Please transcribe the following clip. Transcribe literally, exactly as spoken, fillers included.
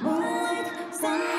Moonlight Sunrise.